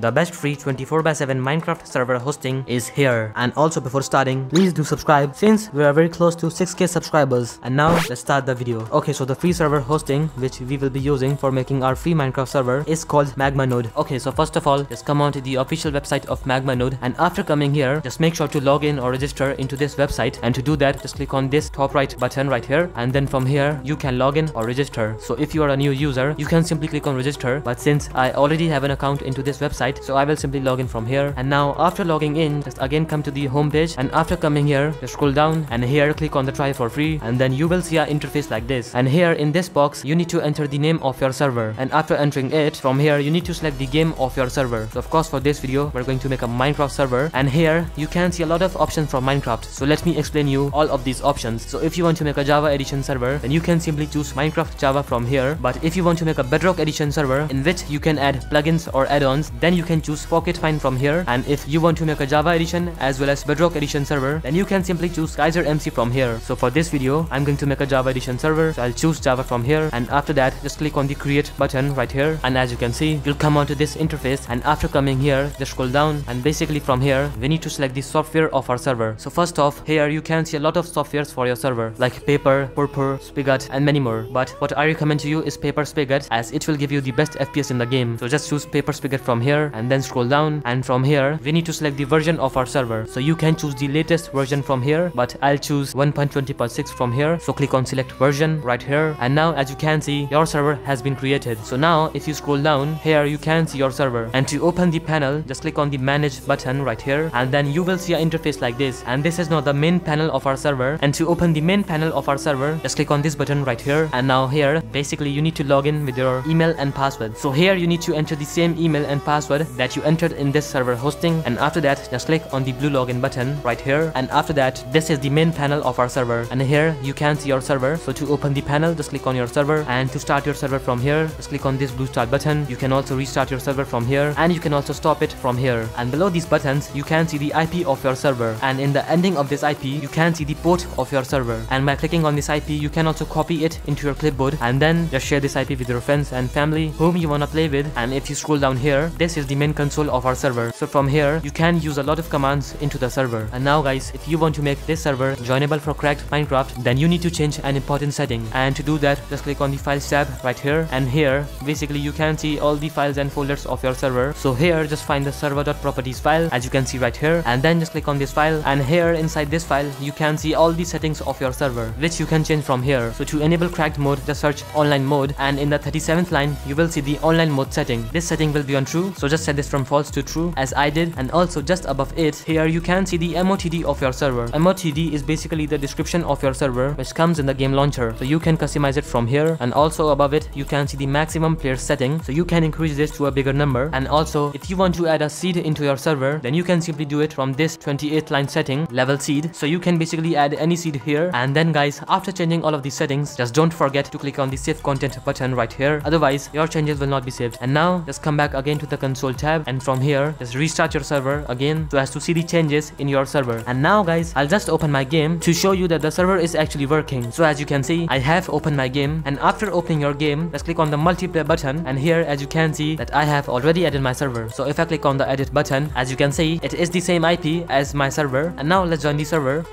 The best free 24/7 Minecraft server hosting is here. And also, before starting, please do subscribe since we are very close to 6K subscribers. And now let's start the video. Okay, so the free server hosting which we will be using for making our free Minecraft server is called MagmaNode. Okay, so first of all, just come on to the official website of MagmaNode, and after coming here, just make sure to log in or register into this website. And to do that, just click on this top right button right here, and then from here you can log in or register. So if you are a new user, you can simply click on register, but since I already have an account into this website, so I will simply log in from here. And now after logging in, just again come to the home page, and after coming here, just scroll down and here click on the try for free, and then you will see an interface like this. And here in this box you need to enter the name of your server, and after entering it, from here you need to select the game of your server. So of course for this video we're going to make a Minecraft server, and here you can see a lot of options from Minecraft. So let me explain you all of these options. So if you want to make a Java edition server, then you can simply choose Minecraft Java from here. But if you want to make a Bedrock edition server in which you can add plugins or add-ons, then you can choose Pocket Find from here. And if you want to make a Java edition as well as Bedrock edition server, then you can simply choose Geyser MC from here. So for this video I'm going to make a Java edition server, so I'll choose Java from here, and after that just click on the create button right here. And as you can see, you'll come onto this interface, and after coming here just scroll down, and basically from here we need to select the software of our server. So first off, here you can see a lot of softwares for your server like Paper, Purpur, Spigot and many more, but what I recommend to you is Paper Spigot, as it will give you the best FPS in the game. So just choose Paper Spigot from here, and then scroll down, and from here we need to select the version of our server. So you can choose the latest version from here, but I'll choose 1.20.6 from here. So click on select version right here, and now as you can see your server has been created. So now if you scroll down, here you can see your server, and to open the panel just click on the manage button right here, and then you will see an interface like this. And this is now the main panel of our server, and to open the main panel of our server just click on this button right here. And now here basically you need to log in with your email and password. So here you need to enter the same email and password that you entered in this server hosting, and after that just click on the blue login button right here. And after that this is the main panel of our server, and here you can see your server. So to open the panel just click on your server, and to start your server from here just click on this blue start button. You can also restart your server from here, and you can also stop it from here. And below these buttons you can see the IP of your server, and in the ending of this IP you can see the port of your server. And by clicking on this IP you can also copy it into your clipboard, and then just share this IP with your friends and family whom you wanna play with. And if you scroll down here, this is the main console of our server. So from here you can use a lot of commands into the server. And now guys, if you want to make this server joinable for cracked Minecraft, then you need to change an important setting, and to do that just click on the files tab right here, and here basically you can see all the files and folders of your server. So here just find the server.properties file as you can see right here, and then just click on this file, and here inside this file you can see all the settings of your server which you can change from here. So to enable cracked mode just search online mode, and in the 37th line you will see the online mode setting. This setting will be on true, so just set this from false to true as I did. And also just above it, here you can see the MOTD of your server. MOTD is basically the description of your server which comes in the game launcher, so you can customize it from here. And also above it you can see the maximum player setting, so you can increase this to a bigger number. And also if you want to add a seed into your server, then you can simply do it from this 28th line setting, level seed. So you can basically add any seed here. And then guys, after changing all of these settings, just don't forget to click on the save content button right here, otherwise your changes will not be saved. And now just come back again to the console tab, and from here just restart your server again so as to see the changes in your server. And now guys, I'll just open my game to show you that the server is actually working. So as you can see, I have opened my game, and after opening your game just click on the multiplayer button, and here as you can see that I have already added my server. So if I click on the edit button, as you can see it is the same IP as my server. And now let's join the server.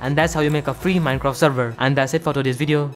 And that's how you make a free Minecraft server. And that's it for today's video.